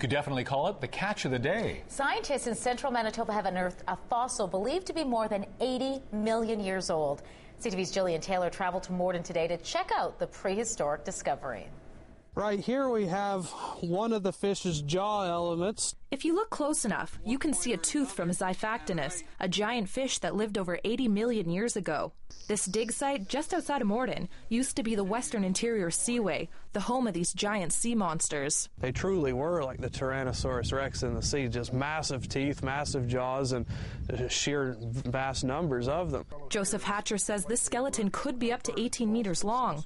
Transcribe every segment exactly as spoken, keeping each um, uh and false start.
You could definitely call it the catch of the day. Scientists in central Manitoba have unearthed a fossil believed to be more than eighty million years old. C T V's Jillian Taylor traveled to Morden today to check out the prehistoric discovery. Right here we have one of the fish's jaw elements. If you look close enough, you can see a tooth from a Xiphactinus, a giant fish that lived over eighty million years ago. This dig site, just outside of Morden, used to be the Western Interior Seaway, the home of these giant sea monsters. They truly were like the Tyrannosaurus rex in the sea, just massive teeth, massive jaws, and sheer vast numbers of them. Joseph Hatcher says this skeleton could be up to eighteen meters long.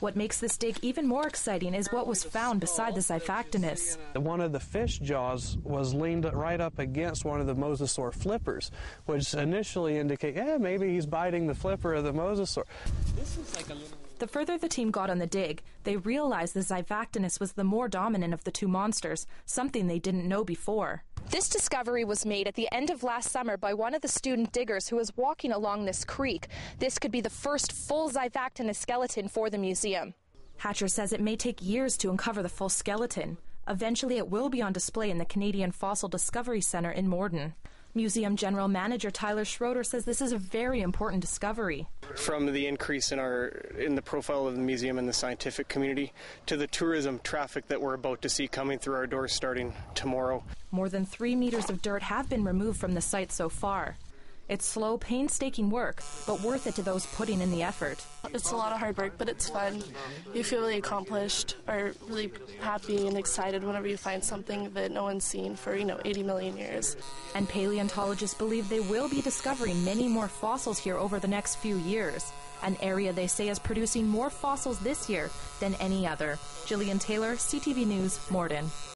What makes this dig even more exciting is what was found beside the Xiphactinus. One of the fish jaws was leaned right up against one of the mosasaur flippers, which initially indicate, yeah, maybe he's biting the flipper of the mosasaur. This is like a little... The further the team got on the dig, they realized the Xiphactinus was the more dominant of the two monsters, something they didn't know before. This discovery was made at the end of last summer by one of the student diggers who was walking along this creek. This could be the first full Xiphactinus skeleton for the museum. Hatcher says it may take years to uncover the full skeleton. Eventually it will be on display in the Canadian Fossil Discovery Centre in Morden. Museum General Manager Tyler Schroeder says this is a very important discovery. From the increase in our in the profile of the museum and the scientific community to the tourism traffic that we're about to see coming through our doors starting tomorrow. More than three meters of dirt have been removed from the site so far. It's slow, painstaking work, but worth it to those putting in the effort. It's a lot of hard work, but it's fun. You feel really accomplished or really happy and excited whenever you find something that no one's seen for, you know, eighty million years. And paleontologists believe they will be discovering many more fossils here over the next few years. An area they say is producing more fossils this year than any other. Jillian Taylor, C T V News, Morden.